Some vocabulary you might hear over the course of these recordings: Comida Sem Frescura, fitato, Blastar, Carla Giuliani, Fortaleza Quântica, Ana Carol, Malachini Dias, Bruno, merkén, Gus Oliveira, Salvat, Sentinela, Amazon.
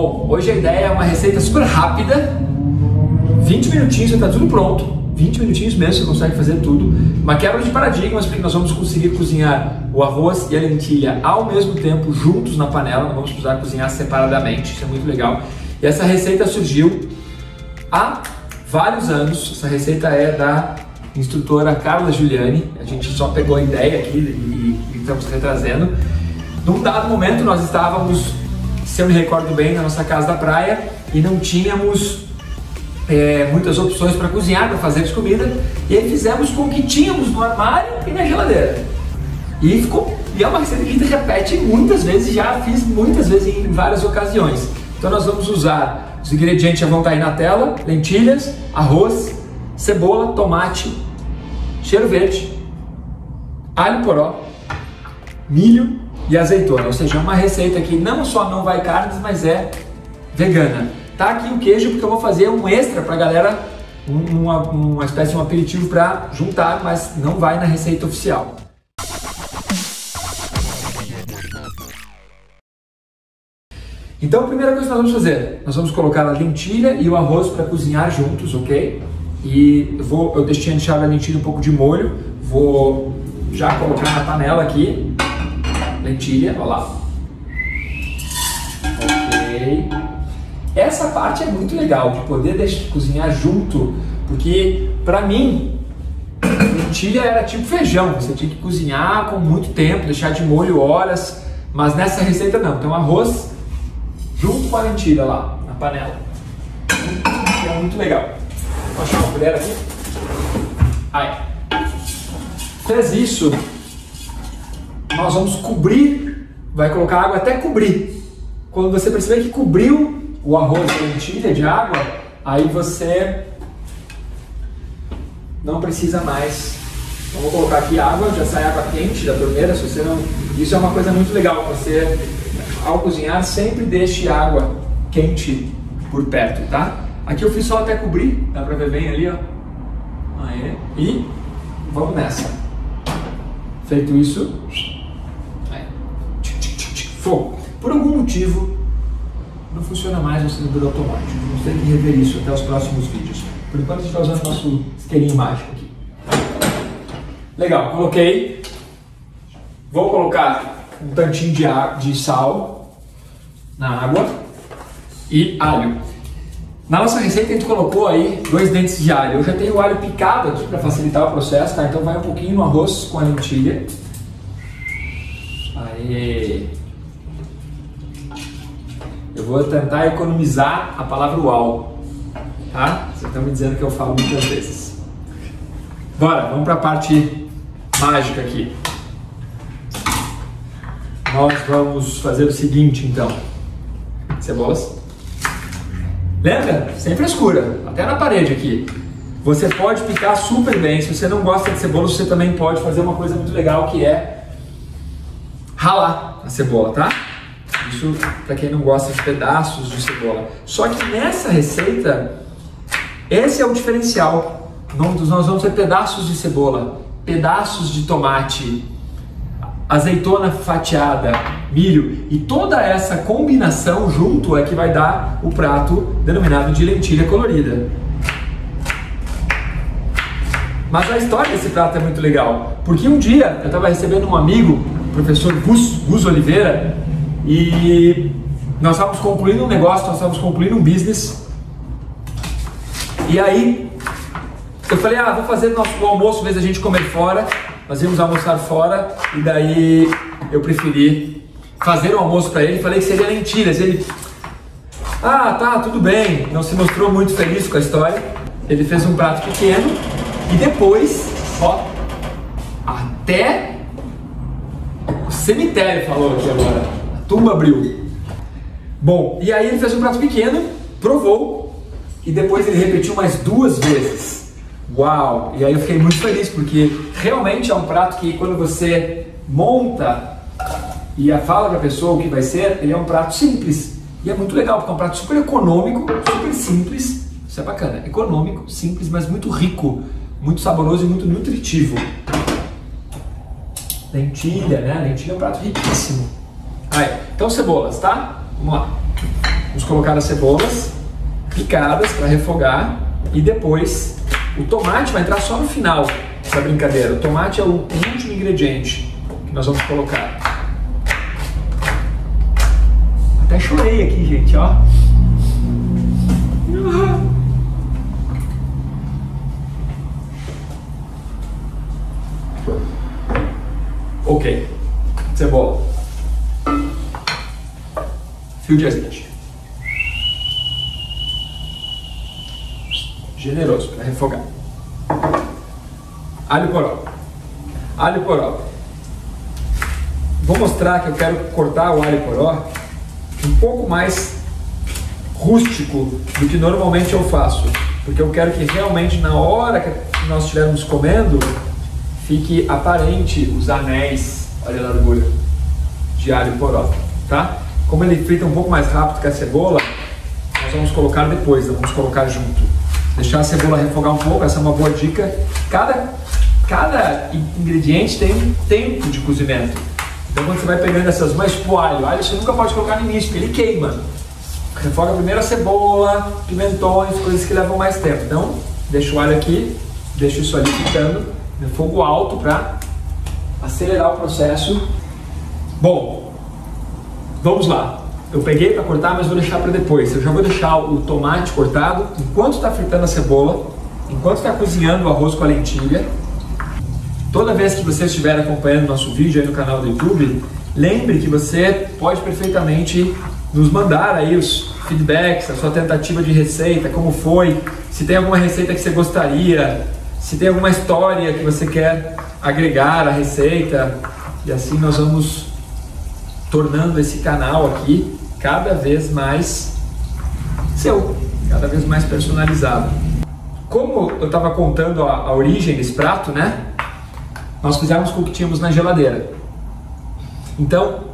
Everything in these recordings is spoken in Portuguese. Bom, hoje a ideia é uma receita super rápida, 20 minutinhos já está tudo pronto, 20 minutinhos mesmo você consegue fazer tudo. Uma quebra de paradigmas, porque nós vamos conseguir cozinhar o arroz e a lentilha ao mesmo tempo, juntos na panela, não vamos precisar cozinhar separadamente, isso é muito legal. E essa receita surgiu há vários anos, essa receita é da instrutora Carla Giuliani, a gente só pegou a ideia aqui e estamos retrazendo. Num dado momento nós estávamos, se eu me recordo bem, na nossa casa da praia e não tínhamos muitas opções para cozinhar, para fazer comida, e aí fizemos com o que tínhamos no armário e na geladeira. E é uma receita que a gente repete muitas vezes, já fiz muitas vezes em várias ocasiões. Então nós vamos usar, os ingredientes já vão estar aí na tela, lentilhas, arroz, cebola, tomate, cheiro verde, alho poró, milho e azeitona, ou seja, uma receita que não só não vai carnes, mas é vegana. Tá aqui o queijo porque eu vou fazer um extra pra galera, uma espécie de um aperitivo para juntar, mas não vai na receita oficial. Então a primeira coisa que nós vamos fazer, nós vamos colocar a lentilha e o arroz para cozinhar juntos, ok? E eu deixei a lentilha um pouco de molho, vou já colocar na panela aqui. Lentilha, olha lá. Ok. Essa parte é muito legal, de poder cozinhar junto, porque pra mim, lentilha era tipo feijão, você tinha que cozinhar com muito tempo, deixar de molho horas, mas nessa receita não, tem um arroz junto com a lentilha lá, na panela. É muito legal. Vou achar uma colher aqui. Aí. Fez isso. Nós vamos cobrir, vai colocar água até cobrir. Quando você perceber que cobriu o arroz e a lentilha de água, aí você não precisa mais. Então, vou colocar aqui água, já sai água quente da torneira, se você não... Isso é uma coisa muito legal, você ao cozinhar sempre deixe água quente por perto, tá? Aqui eu fiz só até cobrir, dá pra ver bem ali, ó. Aí, e vamos nessa. Feito isso... Por algum motivo, não funciona mais o cilindro automático. Vamos ter que rever isso até os próximos vídeos. Por enquanto, a gente vai usando o nosso isqueirinho mágico aqui. Legal, coloquei. Vou colocar um tantinho de sal na água e alho. Na nossa receita, a gente colocou aí 2 dentes de alho. Eu já tenho o alho picado aqui para facilitar o processo, tá? Então vai um pouquinho no arroz com a lentilha. Aê! Eu vou tentar economizar a palavra uau, tá? Vocês estão me dizendo que eu falo muitas vezes. Bora, vamos para a parte mágica aqui. Nós vamos fazer o seguinte, então. Cebolas. Lembra? Sem frescura, até na parede aqui. Você pode picar super bem. Se você não gosta de cebola, você também pode fazer uma coisa muito legal, que é ralar a cebola, tá? Isso para quem não gosta de pedaços de cebola. Só que nessa receita, esse é o diferencial. Nós vamos ter pedaços de cebola, pedaços de tomate, azeitona fatiada, milho. E toda essa combinação junto é que vai dar o prato denominado de lentilha colorida. Mas a história desse prato é muito legal. Porque um dia eu estava recebendo um amigo, o professor Gus Oliveira, e nós estávamos concluindo um negócio, nós estávamos concluindo um business. E aí eu falei, vou fazer nosso almoço, em vez da gente comer fora, nós íamos almoçar fora. E daí eu preferi fazer o almoço para ele, falei que seria lentilhas. Ele, tá, tudo bem, não se mostrou muito feliz com a história. Ele fez um prato pequeno e depois, ó, até o cemitério falou aqui agora. Tumba abriu. Bom, e aí ele fez um prato pequeno, provou e depois ele repetiu mais 2 vezes. Uau! E aí eu fiquei muito feliz porque realmente é um prato que quando você monta e fala pra pessoa o que vai ser, ele é um prato simples. E é muito legal porque é um prato super econômico, super simples. Isso é bacana. Econômico, simples, mas muito rico, muito saboroso e muito nutritivo. Lentilha, né? Lentilha é um prato riquíssimo. Aí, então cebolas, tá? Vamos lá. Vamos colocar as cebolas picadas para refogar e depois o tomate vai entrar só no final dessa brincadeira. O tomate é o último ingrediente que nós vamos colocar. Até chorei aqui, gente, ó. Ok, cebola, fio de azeite, generoso para refogar, alho poró, vou mostrar que eu quero cortar o alho poró um pouco mais rústico do que normalmente eu faço, porque eu quero que realmente na hora que nós estivermos comendo fique aparente os anéis, olha a largura, de alho poró, tá? Como ele frita um pouco mais rápido que a cebola, nós vamos colocar depois, não vamos colocar junto. Deixar a cebola refogar um pouco, essa é uma boa dica. Cada ingrediente tem um tempo de cozimento. Então quando você vai pegando essas mais pro alho, alho você nunca pode colocar no início, porque ele queima. Refoga primeiro a cebola, pimentões, coisas que levam mais tempo. Então, deixa o alho aqui, deixa isso ali fritando. No fogo alto para acelerar o processo. Bom, vamos lá. Eu peguei para cortar, mas vou deixar para depois. Eu já vou deixar o tomate cortado enquanto está fritando a cebola, enquanto está cozinhando o arroz com a lentilha. Toda vez que você estiver acompanhando nosso vídeo aí no canal do YouTube, lembre que você pode perfeitamente nos mandar aí os feedbacks, a sua tentativa de receita, como foi, se tem alguma receita que você gostaria, se tem alguma história que você quer agregar à receita, e assim nós vamos tornando esse canal aqui cada vez mais seu, cada vez mais personalizado. Como eu estava contando a origem desse prato, né? Nós fizemos com o que tínhamos na geladeira. Então,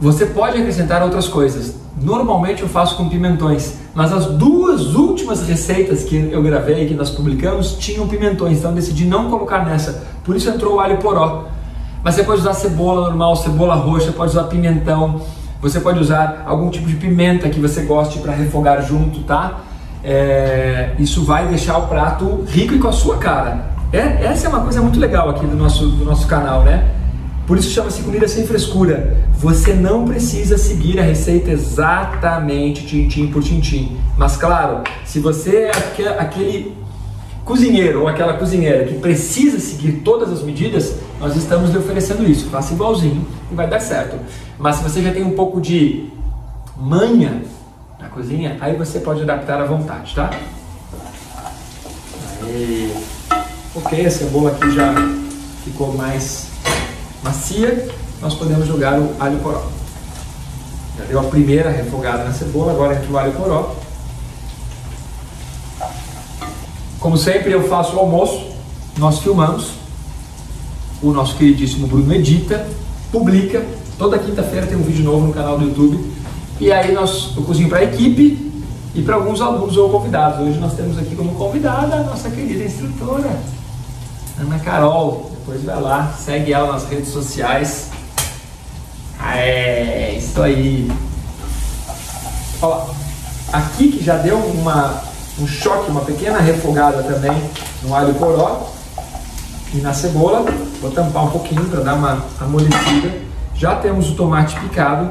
você pode acrescentar outras coisas. Normalmente eu faço com pimentões, mas as duas últimas receitas que eu gravei, que nós publicamos, tinham pimentões, então eu decidi não colocar nessa, por isso entrou o alho poró. Mas você pode usar cebola normal, cebola roxa, pode usar pimentão, você pode usar algum tipo de pimenta que você goste para refogar junto, tá? Isso vai deixar o prato rico e com a sua cara. Essa é uma coisa muito legal aqui do nosso canal, né? Por isso chama-se Comida Sem Frescura. Você não precisa seguir a receita exatamente tintim por tintim. Mas claro, se você é aquele cozinheiro ou aquela cozinheira que precisa seguir todas as medidas, nós estamos lhe oferecendo isso. Faça igualzinho e vai dar certo. Mas se você já tem um pouco de manha na cozinha, aí você pode adaptar à vontade, tá? Aí. Ok, a cebola aqui já ficou mais macia, nós podemos jogar o alho poró. Já deu a primeira refogada na cebola, agora entra o alho poró. Como sempre eu faço o almoço, nós filmamos, o nosso queridíssimo Bruno edita, publica, toda quinta-feira tem um vídeo novo no canal do YouTube, e aí eu cozinho para a equipe e para alguns alunos ou convidados. Hoje nós temos aqui como convidada a nossa querida instrutora, Ana Carol. Depois vai lá, segue ela nas redes sociais. É isso aí. Ó, aqui que já deu um choque, uma pequena refogada também no alho poró e na cebola. Vou tampar um pouquinho para dar uma amolecida. Já temos o tomate picado,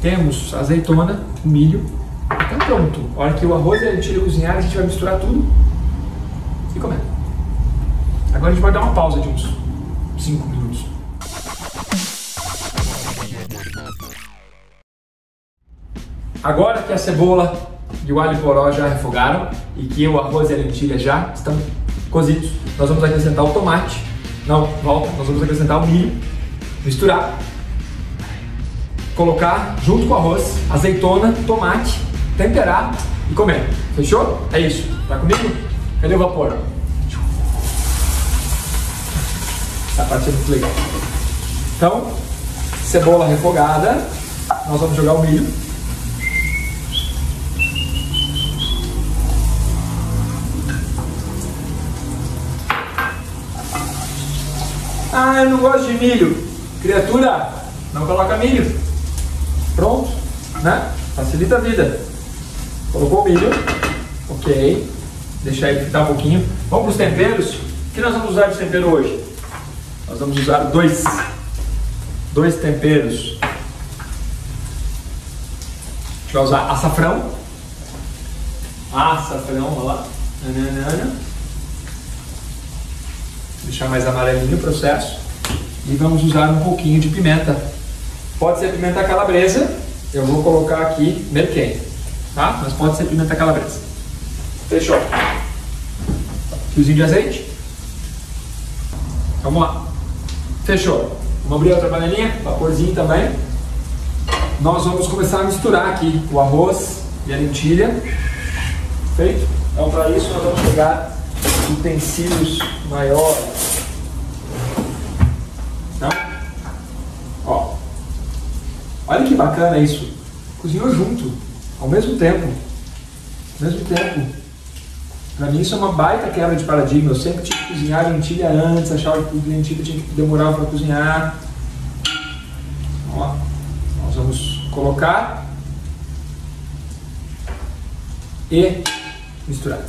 temos azeitona, o milho. Tá pronto. A hora que o arroz e a lentilha cozinhar, a gente vai misturar tudo e comer. Agora a gente vai dar uma pausa de uns 5 minutos. Agora que a cebola e o alho poró já refogaram e que o arroz e a lentilha já estão cozidos, nós vamos acrescentar o tomate. Não, volta, nós vamos acrescentar o milho, misturar, colocar junto com o arroz, azeitona, tomate, temperar e comer. Fechou? É isso. Tá comigo? Cadê o vapor? Essa parte é muito legal. Então, cebola refogada, nós vamos jogar o milho. Ah, eu não gosto de milho. Criatura, não coloca milho. Pronto. né? Facilita a vida. Colocou o milho, ok. Deixar ele fritar um pouquinho. Vamos para os temperos. O que nós vamos usar de tempero hoje? Nós vamos usar dois temperos. A gente vai usar açafrão. Açafrão, olha lá. Deixar mais amarelinho o processo. E vamos usar um pouquinho de pimenta. Pode ser pimenta calabresa. Eu vou colocar aqui merkén, tá? Mas pode ser pimenta calabresa. Fechou. Fiozinho de azeite. Vamos lá. Fechou. Vamos abrir outra panelinha. Vaporzinho também. Nós vamos começar a misturar aqui o arroz e a lentilha. Feito? Então, para isso, nós vamos pegar utensílios maiores. Tá? Ó. Olha que bacana isso. Cozinhou junto, ao mesmo tempo. Ao mesmo tempo. Pra mim isso é uma baita quebra de paradigma. Eu sempre tinha que cozinhar lentilha antes, achava que lentilha tinha que demorar para cozinhar. Ó. Nós vamos colocar e misturar.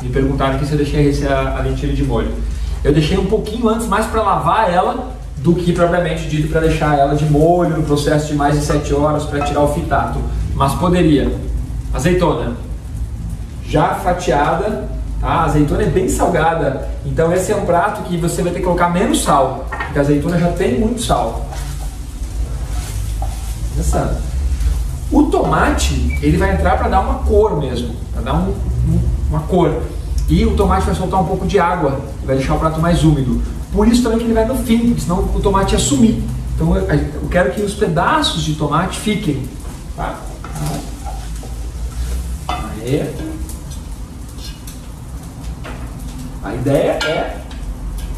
Me perguntaram aqui se eu deixei a lentilha de molho. Eu deixei um pouquinho antes, mais para lavar ela, do que propriamente dito para deixar ela de molho no processo de mais de 7 horas para tirar o fitato. Mas poderia. Azeitona. Já fatiada. Tá? A azeitona é bem salgada. Então esse é um prato que você vai ter que colocar menos sal. Porque a azeitona já tem muito sal. Interessante. O tomate, ele vai entrar para dar uma cor mesmo. Para dar uma cor. E o tomate vai soltar um pouco de água, vai deixar o prato mais úmido. Por isso também que ele vai no fim, porque senão o tomate ia sumir. Então eu quero que os pedaços de tomate fiquem. Tá? Aí. A ideia é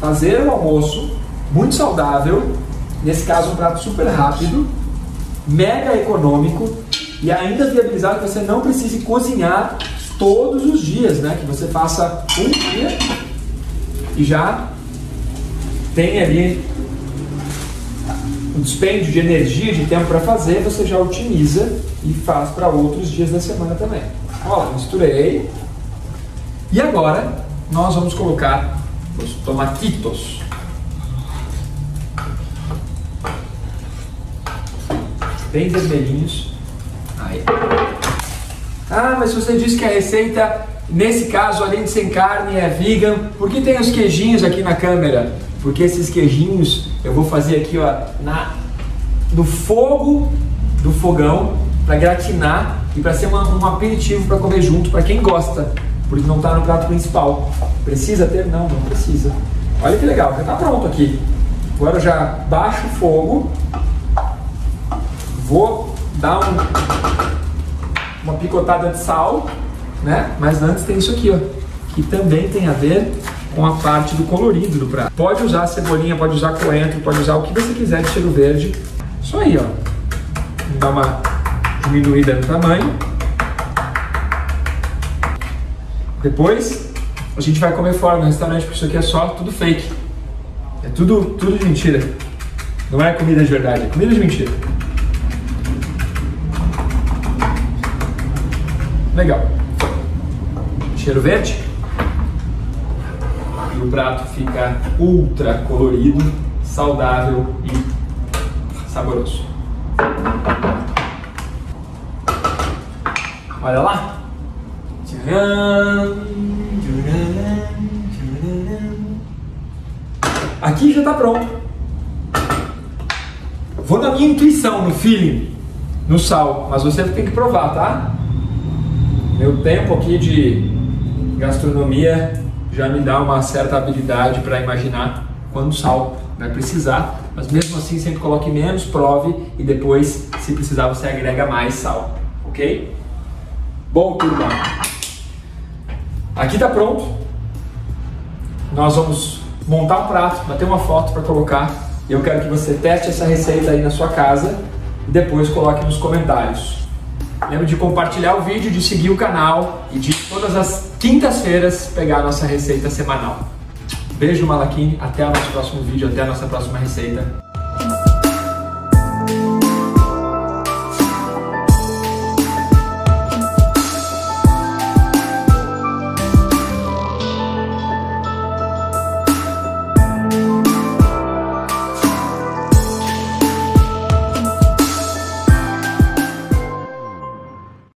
fazer um almoço muito saudável, nesse caso um prato super rápido, mega econômico e ainda viabilizar que você não precise cozinhar todos os dias, né? Que você faça um dia e já tem ali um dispêndio de energia, de tempo para fazer, você já otimiza e faz para outros dias da semana também. Ó, misturei. E agora nós vamos colocar os tomatitos. Bem vermelhinhos. Aí. Ah, mas você disse que a receita, nesse caso, além de sem carne, é vegan. Por que tem os queijinhos aqui na câmera? Porque esses queijinhos eu vou fazer aqui, ó, no fogo do fogão, para gratinar e para ser um aperitivo para comer junto, para quem gosta, porque não está no prato principal. Precisa ter? Não, não precisa. Olha que legal, já está pronto aqui. Agora eu já baixo o fogo, vou dar uma picotada de sal, né? Mas antes tem isso aqui, ó, que também tem a ver com a parte do colorido do prato. Pode usar cebolinha, pode usar coentro, pode usar o que você quiser de cheiro verde. Isso aí, ó. Dá uma diminuída no tamanho. Depois, a gente vai comer fora no restaurante, porque isso aqui é só tudo fake. É tudo de mentira. Não é comida de verdade, é comida de mentira. Legal. Cheiro verde. E o prato fica ultra colorido, saudável e saboroso. Olha lá. Aqui já está pronto. Vou na minha intuição, no feeling, no sal, mas você tem que provar, tá? Meu tempo aqui de gastronomia já me dá uma certa habilidade para imaginar quanto sal vai precisar, mas mesmo assim sempre coloque menos, prove e depois, se precisar, você agrega mais sal, ok? Bom, turma, aqui está pronto. Nós vamos montar um prato, bater uma foto para colocar. Eu quero que você teste essa receita aí na sua casa e depois coloque nos comentários. Lembra de compartilhar o vídeo, de seguir o canal e de todas as quintas-feiras pegar a nossa receita semanal. Beijo, Malachini. Até o nosso próximo vídeo, até a nossa próxima receita.